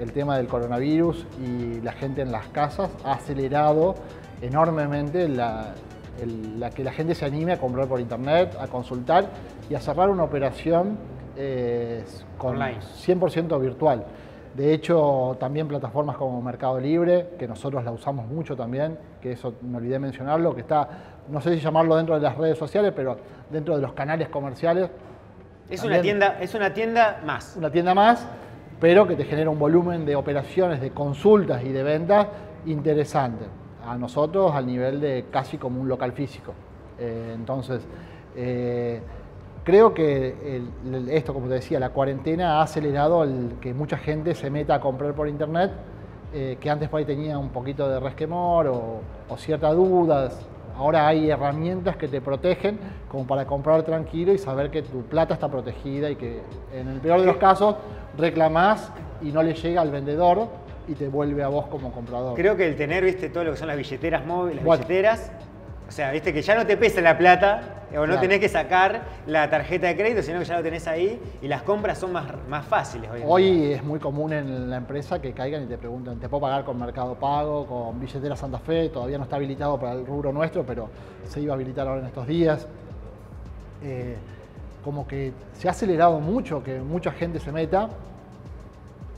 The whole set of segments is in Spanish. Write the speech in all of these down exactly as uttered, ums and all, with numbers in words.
el tema del coronavirus y la gente en las casas ha acelerado enormemente la, el, la que la gente se anime a comprar por internet, a consultar y a cerrar una operación eh, con online. cien por ciento virtual. De hecho, también plataformas como Mercado Libre, que nosotros la usamos mucho también, que eso me olvidé mencionarlo, que está, no sé si llamarlo dentro de las redes sociales, pero dentro de los canales comerciales. Es también, una tienda, es una tienda más. Una tienda más, pero que te genera un volumen de operaciones, de consultas y de ventas interesante. A nosotros al nivel de casi como un local físico. Eh, entonces, eh, creo que el, el, esto, como te decía, la cuarentena ha acelerado el que mucha gente se meta a comprar por internet, eh, que antes por ahí tenía un poquito de resquemor o, o ciertas dudas. Ahora hay herramientas que te protegen como para comprar tranquilo y saber que tu plata está protegida y que en el peor de los casos reclamás y no le llega al vendedor y te vuelve a vos como comprador. Creo que el tener, viste, todo lo que son las billeteras móviles, las bueno. billeteras, o sea, viste que ya no te pesa la plata o no claro. tenés que sacar la tarjeta de crédito, sino que ya lo tenés ahí y las compras son más, más fáciles. Hoy, hoy es muy común en la empresa que caigan y te preguntan, ¿te puedo pagar con Mercado Pago, con Billetera Santa Fe? Todavía no está habilitado para el rubro nuestro, pero se iba a habilitar ahora en estos días. Eh, como que se ha acelerado mucho que mucha gente se meta.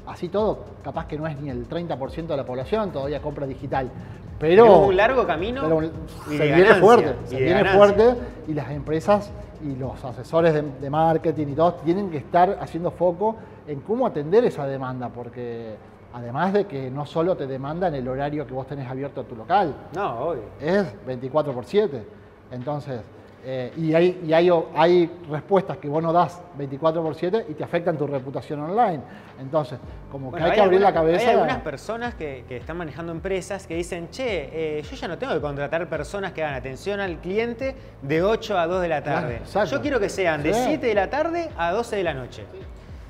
Así todo, capaz que no es ni el treinta por ciento de la población, todavía compra digital. Pero, pero un largo camino pero y se viene ganancia, fuerte, se viene ganancia. fuerte y las empresas y los asesores de, de marketing y todos tienen que estar haciendo foco en cómo atender esa demanda, porque además de que no solo te demandan el horario que vos tenés abierto tu local, no, obvio. Es veinticuatro por siete, entonces, eh, y, hay, y hay, hay respuestas que vos no das veinticuatro por siete y te afectan tu reputación online, entonces... Como bueno, que hay, hay que abrir alguna, la cabeza. Hay algunas personas que, que están manejando empresas que dicen, che, eh, yo ya no tengo que contratar personas que hagan atención al cliente de ocho a dos de la tarde. Claro, yo quiero que sean de sí. siete de la tarde a doce de la noche.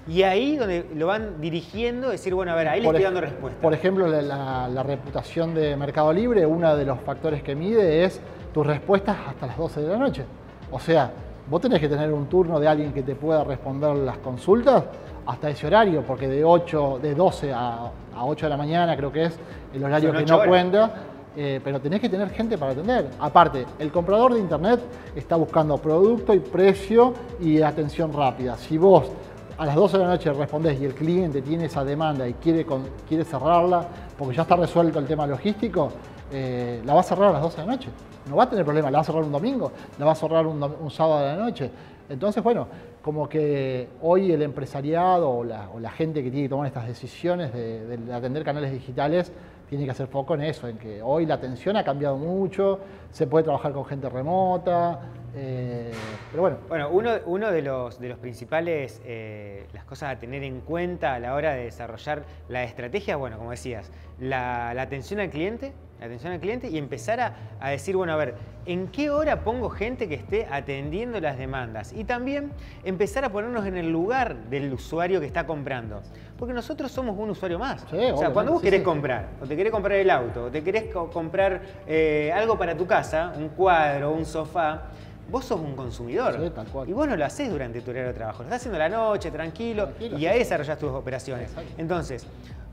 Y ahí donde lo van dirigiendo, decir, bueno, a ver, ahí le estoy dando respuesta. Por ejemplo, la, la, la reputación de Mercado Libre, uno de los factores que mide es tus respuestas hasta las doce de la noche. O sea, vos tenés que tener un turno de alguien que te pueda responder las consultas hasta ese horario, porque de ocho, de doce a ocho de la mañana creo que es el horario que no cuenta, eh, pero tenés que tener gente para atender. Aparte, el comprador de internet está buscando producto y precio y atención rápida. Si vos a las doce de la noche respondés y el cliente tiene esa demanda y quiere, con, quiere cerrarla, porque ya está resuelto el tema logístico, eh, la va a cerrar a las doce de la noche. No va a tener problema, la va a cerrar un domingo, la va a cerrar un, un sábado de la noche. Entonces, bueno, como que hoy el empresariado o la, o la gente que tiene que tomar estas decisiones de, de atender canales digitales tiene que hacer foco en eso, en que hoy la atención ha cambiado mucho, se puede trabajar con gente remota, eh, pero bueno. Bueno, uno, uno de, los, de los principales, eh, las cosas a tener en cuenta a la hora de desarrollar la estrategia, bueno, como decías, la, la atención al cliente, la atención al cliente y empezar a, a decir, bueno, a ver, ¿en qué hora pongo gente que esté atendiendo las demandas? Y también empezar a ponernos en el lugar del usuario que está comprando. Porque nosotros somos un usuario más. Sí, o sea, obvio, cuando vos sí, querés sí. comprar, o te querés comprar el auto, o te querés co comprar eh, algo para tu casa, un cuadro, un sofá, vos sos un consumidor. Sí, tal cual. Y vos no lo hacés durante tu horario de trabajo. Lo estás haciendo a la noche, tranquilo, tranquilo y ahí sí. desarrollás tus operaciones. Exacto. Entonces,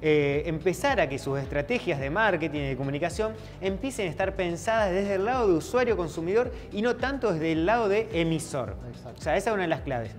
Eh, empezar a que sus estrategias de marketing y de comunicación empiecen a estar pensadas desde el lado de usuario consumidor y no tanto desde el lado de emisor. Exacto. O sea, esa es una de las claves.